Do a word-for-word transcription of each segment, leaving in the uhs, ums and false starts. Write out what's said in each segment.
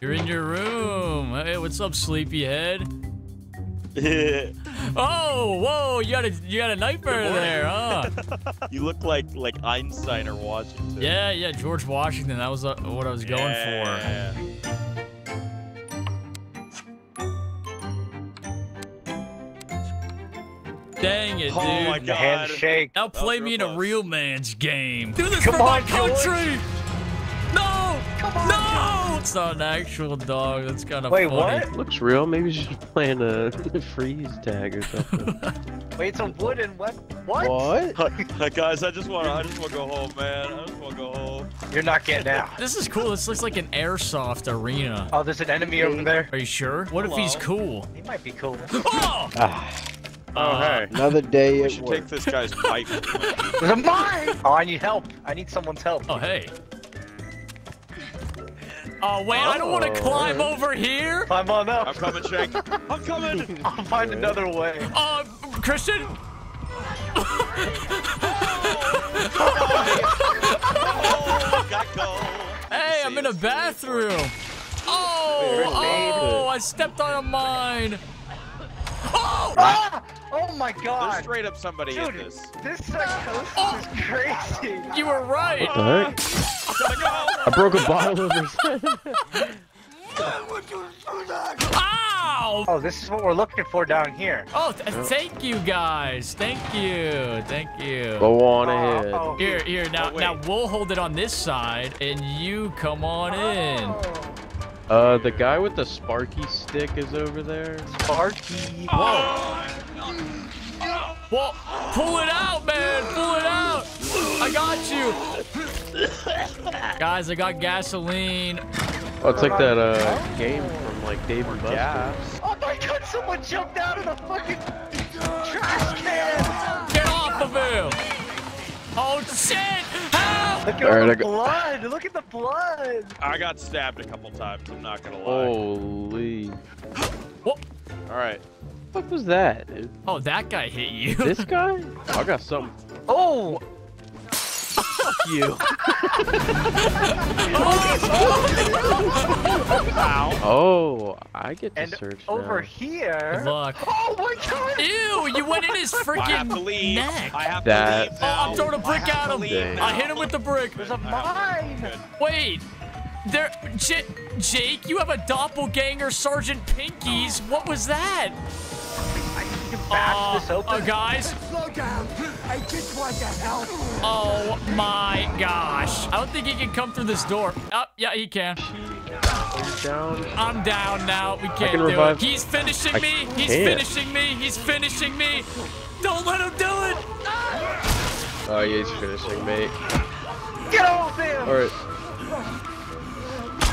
You're in your room. Hey, what's up, sleepyhead? Oh, whoa! You got a you got a nightmare there, huh? You look like like Einstein or Washington. Yeah, yeah, George Washington. That was uh, what I was going yeah. for. Dang it, dude! Oh my God! Handshake. Now play me in a real man's game. Do this Come for on, my country! George. No! Come on, no! George. It's not an actual dog. That's kind of Wait, funny. What? Looks real. Maybe she's playing a freeze tag or something. Wait, it's a wooden what? What? What? Uh, guys, I just want. I just want to go home, man. I just want to go home. You're not getting out. This is cool. This looks like an airsoft arena. Oh, there's an enemy over there. Are you sure? What Hello. if he's cool? He might be cool. Oh! Ah. Oh, hey. Another day we should work. Take this guy's pipe. There's mine! Oh, I need help. I need someone's help. Oh, hey. Oh, wait, oh. I don't want to climb over here. Climb on up. I'm coming, Shank. I'm coming. I'll find another way. Uh, Christian? oh, oh, got go. Hey, I'm in a bathroom. Oh, oh, I stepped on a mine. Oh! Ah! Oh my God! There's straight up somebody Dude, in this. This psychosis oh. is crazy. You were right. What the heck? I broke a bottle over his head. Ow! Oh, this is what we're looking for down here. Oh, th oh. thank you guys. Thank you. Thank you. Go on ahead. Oh, oh. Here, here. Now, oh, now we'll hold it on this side, and you come on oh. in. Uh, the guy with the Sparky stick is over there. Sparky! Whoa! Well, pull it out, man! Pull it out! I got you! Guys, I got gasoline. Oh, it's like that, uh, game from, like, Dave and Buster's. Oh my God, someone jumped out of the fucking trash can! Get off of him! Oh, shit! Look at all the blood! Look at the blood! I got stabbed a couple times, I'm not gonna lie. Holy. What? Alright. What was that, dude? Oh, that guy hit you. This guy? Oh, I got something. Oh! Fuck you. Ow. Oh, I get to and search. Over now. here. Look. Oh my God! Ew! You went in his freaking I neck. I have that. to leave now. Oh, I'm throwing a brick at him. I hit him with the brick. There's a mine. Wait. There, J Jake. You have a doppelganger, Sergeant Pinkies. What was that? Uh, oh, uh, guys. Slow down. I just want to help. Oh my gosh. I don't think he can come through this door. Oh, yeah, he can. Down. I'm down now. We can't can do revive. it. He's finishing I me. Can't. He's finishing me. He's finishing me. Don't let him do it. Oh, yeah, he's finishing me. Get off him. All right.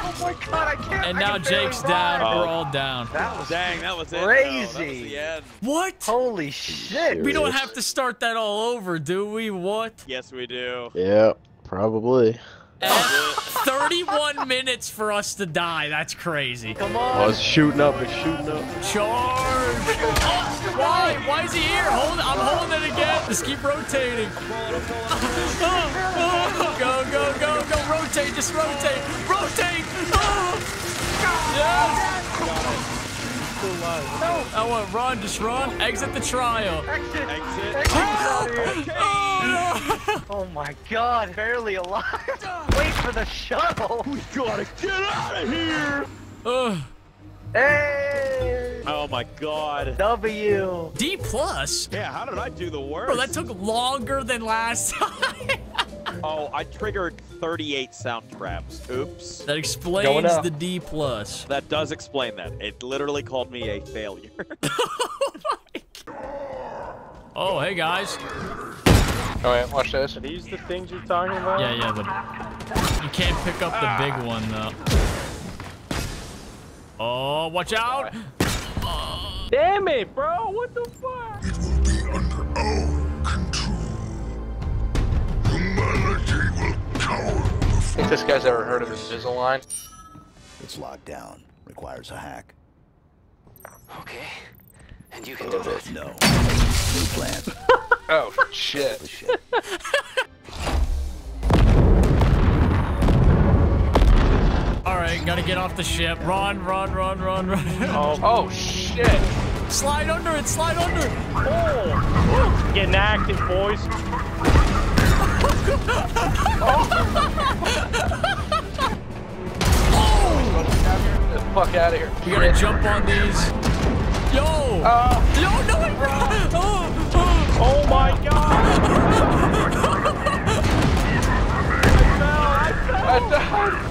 Oh my God, I can't. And now Jake's down. We're all down. That was Dang, that was crazy. It, that was what? Holy shit. We don't have to start that all over, do we? What? Yes, we do. Yeah, probably. thirty-one minutes for us to die. That's crazy. Come on. Oh, it's shooting up. It's shooting up. Charge. Oh, why? Why is he here? Hold, I'm holding it again. Just keep rotating. Go, go, go, go. Rotate. Just rotate. Rotate. Yes. No. I want run. Just run. Exit the trial. Exit. Exit. Oh, no. Oh my God. Barely alive. Wait for the shuttle. We gotta get out of here. Ugh. Hey! Oh my God. W. D plus? Yeah, how did I do the worst? Bro, that took longer than last time. Oh, I triggered thirty-eight sound traps. Oops. That explains the D plus. That does explain that. It literally called me a failure. Oh my God. Oh, hey guys. Oh, wait, watch this. Are these the things you're talking about? Yeah, yeah, but you can't pick up the big one, though. Oh, watch out! Right. Damn it, bro! What the fuck? It will be under our control. Humanity will cower before. If this guy's ever heard of Invisalign, it's locked down. Requires a hack. Okay, and you can oh, do it. No, new plan. Oh shit! All right, gotta get off the ship. Run, run, run, run, run. Oh, oh shit. Slide under it, slide under it. Oh. Getting active, boys. Oh. Oh. Get the fuck out of here. You gotta jump on these. Yo. Uh, Yo, no, it ran. Oh, oh. Oh my god. I died.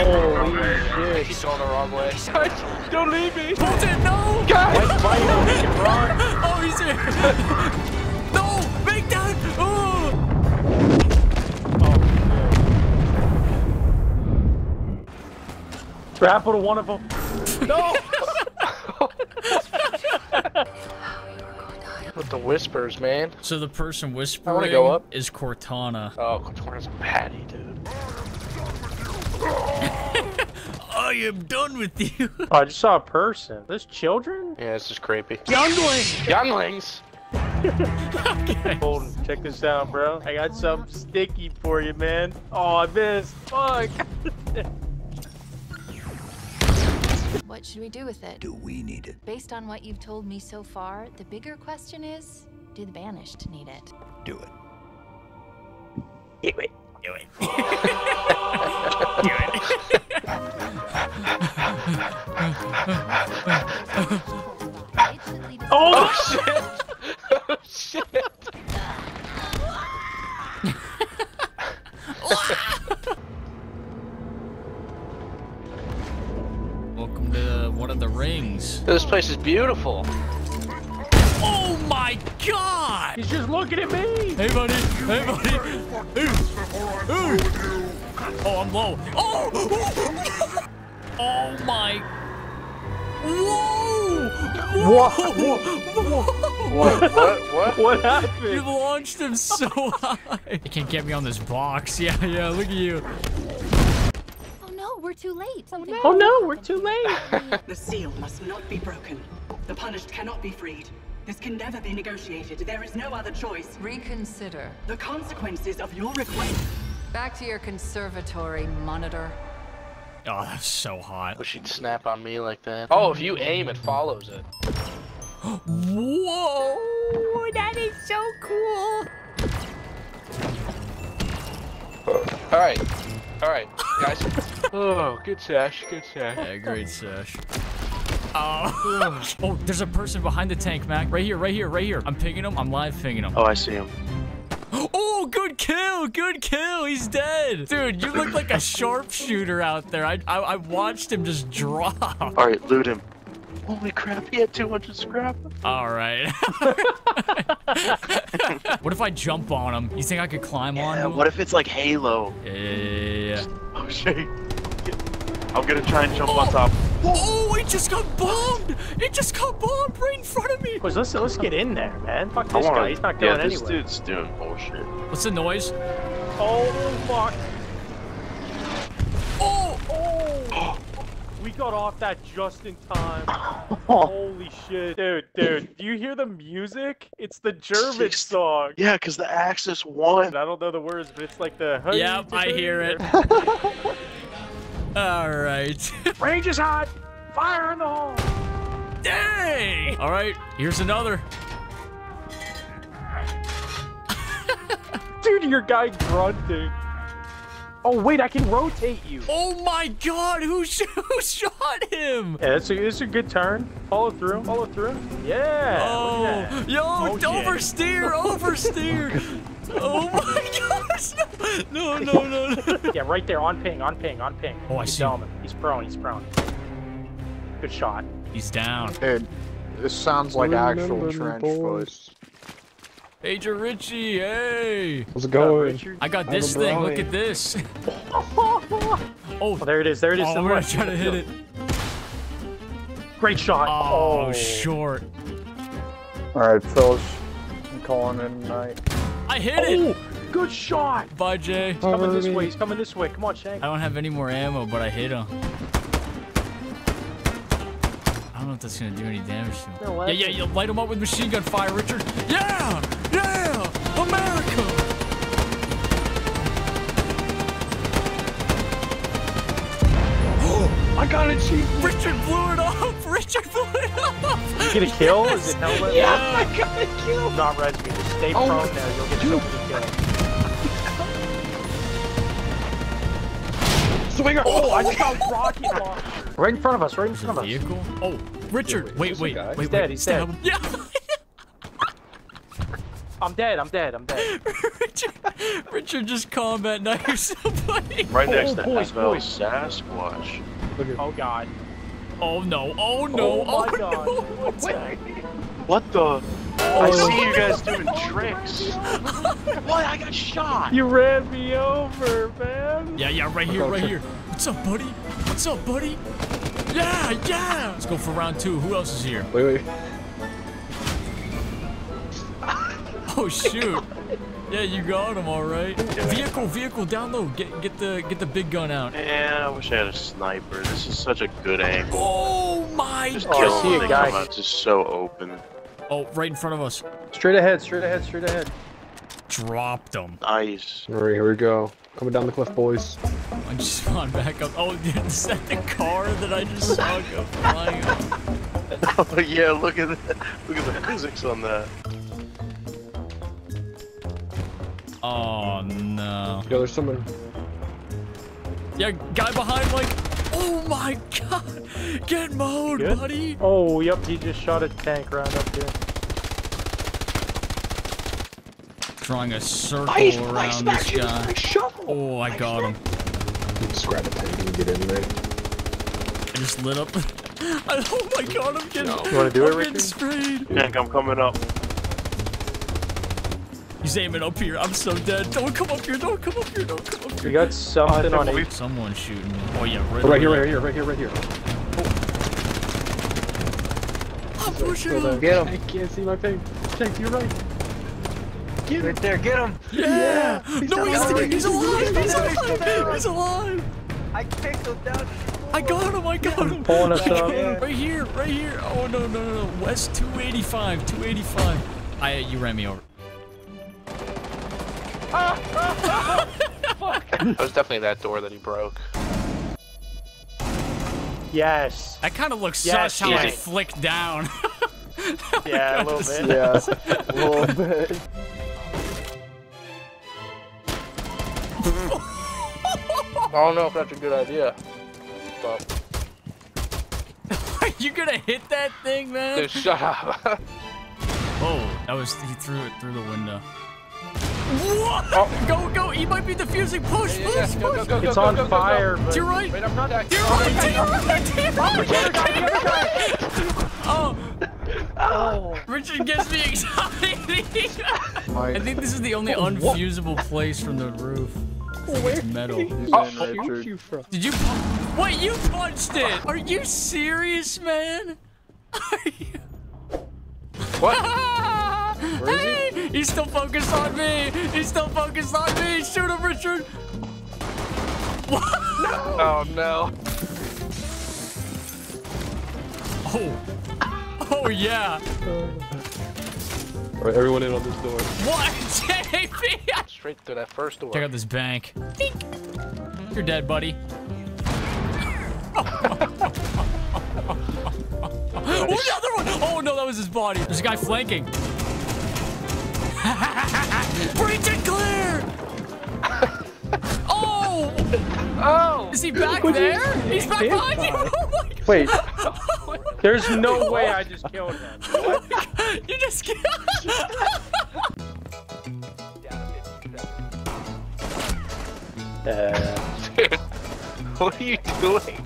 Oh my. Holy shit. He's going the wrong way. Guys, don't leave me. Put it, no. Guys. Oh, he's here. No, make down. Oh. Oh, shit. Grapple to one of them. No. With the whispers, man. So the person whispering go up. is Cortana. Oh, Cortana's a patty, dude. I am done with you. Oh, I just saw a person. This children? Yeah, it's just creepy. Younglings. Younglings. Okay. Holden, check this out, bro. I got something sticky for you, man. Oh, I missed. Fuck. What should we do with it? Do we need it? Based on what you've told me so far, the bigger question is, do the Banished need it? Do it. Do it. Do it. Do it. Oh, shit. Oh, shit. Welcome to one of the rings. This place is beautiful. Oh my god! He's just looking at me! Hey buddy! Hey buddy! Ooh. Ooh. Oh, I'm low. Oh! Oh my... Whoa! Whoa! Whoa! What? What? What? What happened? You launched him so high. It can't get me on this box. Yeah, yeah, look at you. We're too late. Oh no. oh no, we're too late. The seal must not be broken. The punished cannot be freed. This can never be negotiated. There is no other choice. Reconsider the consequences of your request. Back to your conservatory, monitor. Oh, that's so hot. Wish she'd snap on me like that. Oh, if you aim, it follows it. Whoa, that is so cool. All right. All right, guys. Oh, good sash, good sash. Yeah, great sash. Oh. Oh, there's a person behind the tank, Mac. Right here, right here, right here. I'm pinging him. I'm live pinging him. Oh, I see him. Oh, good kill, good kill. He's dead. Dude, you look like a sharpshooter out there. I, I I watched him just drop. All right, loot him. Holy crap, he had two hundred scrap. All right. What if I jump on him? You think I could climb yeah, on him? What if it's like Halo? Yeah, yeah, yeah. Oh, shit. I'm gonna try and jump oh. on top. Oh, it just got bombed. It just got bombed right in front of me. Boys, let's, let's get in there, man. Fuck this guy. He's not going anywhere. Yeah, this anywhere. dude's doing bullshit. What's the noise? Oh, fuck. Oh, oh. We got off that just in time. Holy shit. Dude, dude, do you hear the music? It's the German song. Yeah, because the Axis won. I don't know the words, but it's like the... Yep, I hear it. All right. Range is hot. Fire in the hole. Dang. All right, here's another. Dude, your guy grunting. Oh, wait, I can rotate you. Oh, my God. Who, sh who shot him? Yeah, it's a, it's a good turn. Follow through. Follow through. Yeah. Oh, yo, oh, oversteer. Yeah. Oversteer. Oh, my gosh. No, no, no, no. Yeah, right there. On ping. On ping. On ping. Oh, I see him. He's prone. He's prone. Good shot. He's down. Dude, this sounds like actual trench voice. Hey, Richie, hey! How's it going? I got this thing, brownie. Look at this. Oh. Oh, there it is, there it is. Oh, we're trying to hit it. Great shot. Oh, oh. Short. Alright, Phil, I'm calling in tonight. I hit oh, it! Good shot! Bye, Jay. He's coming this way, he's coming this way. Come on, Shank. I don't have any more ammo, but I hit him. I don't know if that's gonna do any damage to him. No, yeah, yeah, you'll light him up with machine gun fire, Richard. Yeah! Yeah! America! got it, Chief! Richard blew it off! Richard blew it off! You get a kill? Yes. Is it helmet? Yeah, I got a kill! Not rescue. Just stay oh prone now. You'll get dude. somebody to kill. Swinger! Oh, I just got rocket launcher! Right in front of us, right in front of us. Vehicle? Oh, Richard! Yeah, wait, wait, wait, wait, wait. He's dead, he's dead. Yeah! I'm dead, I'm dead, I'm dead. Richard, Richard just combat knife somebody. Right next to that Sasquatch. Oh god. Oh no, oh no, oh my god. What's that? What the? I see you guys doing tricks. What? I got shot. You ran me over, man. Yeah, yeah, right here, right here. What's up, buddy? What's up, buddy? Yeah, yeah. Let's go for round two. Who else is here? Wait, wait. Oh shoot! Yeah, you got him all right. Yeah. Vehicle, vehicle, down low. Get, get the, get the big gun out. Yeah, I wish I had a sniper. This is such a good angle. Oh my just god! Just kill him. It's just so open. Oh, right in front of us. Straight ahead, straight ahead, straight ahead. Dropped him. Nice. All right, here we go. Coming down the cliff, boys. I just spawned back up. Oh, dude, is that the car that I just saw go flying? Oh yeah, look at the, look at the physics on that. Oh no. Yo, there's someone. Yeah, guy behind, like. Oh my god! Get mowed, Good? buddy! Oh, yep, he just shot a tank round up here. Drawing a circle I, around I this guy. I oh, I, I got him. You just grab a tank and get in there. I just lit up. Oh my god, I'm getting. No. You wanna do I'm it, Richard? Sprayed. Tank, I'm coming up. He's aiming up here. I'm so dead. Don't come up here. Don't come up here. Don't come up here. We got something on it. Someone shooting me. Oh, yeah. Right, right here, right here, right here, right here. Oh. I'm pushing him. Get him. I can't see my ping. Check, you're right. Get him. Right there. Get him. Yeah. yeah. He's no, he's, he's alive. He's alive. He's alive. I kicked him down. I got him. I got him. Pulling us up. Right here. Right here. Oh, no, no, no, no. West two eighty-five. two eighty-five. I, you ran me over. That was definitely that door that he broke. Yes. That kind of looks yes, sus how yes. I flicked down. Yeah, a little bit. Yeah, a little bit. I don't know if that's a good idea. But... Are you gonna hit that thing, man? Dude, shut up. Oh, that was he threw it through the window. What? Oh. Go, go! He might be defusing. Push, yeah, yeah, push, yeah. Go, push! Go, go, go, it's go, on go, go, fire. Go, go. To your right. Wait, I'm not to your right. To your right. To your right. Oh. Oh. Richard gives me anxiety. I think this is the only oh, unfusable what? place from the roof. Where metal. Did oh, you from? Did you? Wait, you punched it? Are you serious, man? Are you? What? Hey! He? He's still focused on me! He's still focused on me! Shoot him, Richard! What? No. Oh, no. Oh. Oh, yeah. All right, everyone in on this door. What, J P? Straight through that first door. Check out this bank. Dink. You're dead, buddy. Oh, the other one! Oh, no, that was his body. There's a guy flanking. Breach and clear! Oh! Oh! Is he back Would there? He's back behind you! Oh my god! Wait. There's no oh way I just killed him. Oh my god. You just killed him! uh, Dude, what are you doing?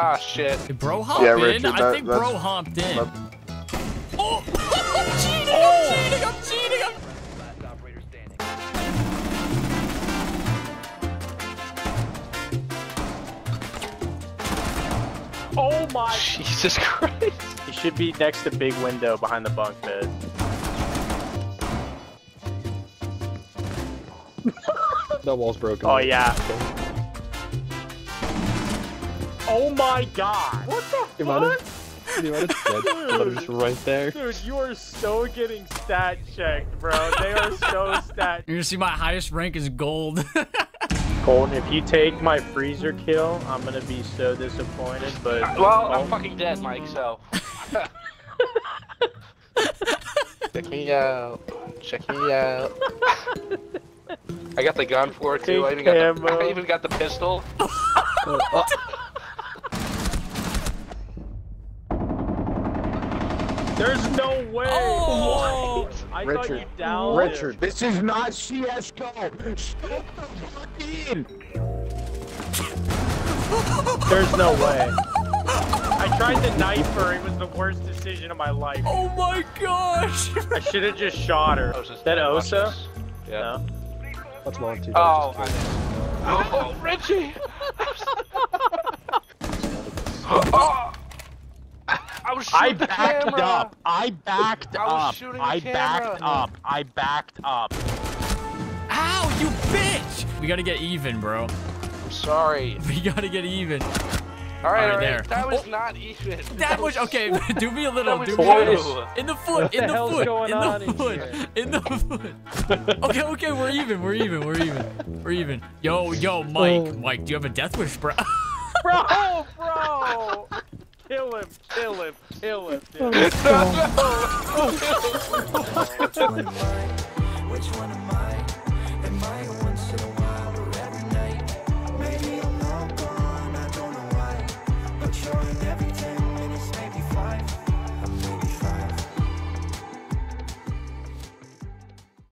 Ah, shit. Did bro hop yeah, in? Richard, that, I think bro hopped in. That... Oh! I'm cheating! Oh. I'm cheating! I'm cheating! I'm... Last operator standing. Oh my... Jesus Christ. You should be next to big window behind the bunk bed. That wall's broken. Oh, yeah. Oh my god! What the fuck? See what it said? Dude, right there. Dude, you are so getting stat checked, bro. They are so stat. You're gonna see my highest rank is gold. Colton, if you take my freezer kill, I'm gonna be so disappointed. But uh, well, Colton, I'm fucking dead, Mike. So. Check me out. Check me out. I got the gun for it too. I even, got the, I even got the pistol. Oh, oh. There's no way! Oh, I Richard, thought you downed Richard, it. This is not C S G O! Shut the fuck in! There's no way. I tried the knife her, it was the worst decision of my life. Oh my gosh! I should have just shot her. Is that Osa? Yeah. No. That's long too. Oh, I know. Oh, Richie! Oh! I backed camera. up. I backed I up. I camera. backed up. I backed up. Ow, you bitch! We gotta get even, bro. I'm sorry. We gotta get even. All right, all right, all right. There. That was oh. not even. That, that was okay. Do me a little. Do me a little. In the foot. In the, the foot. In the foot. In the foot. Okay, okay, we're even. We're even. We're even. We're even. Yo, yo, Mike. Mike, do you have a death wish, bro? Bro, bro. Kill him, kill him, kill him, dude.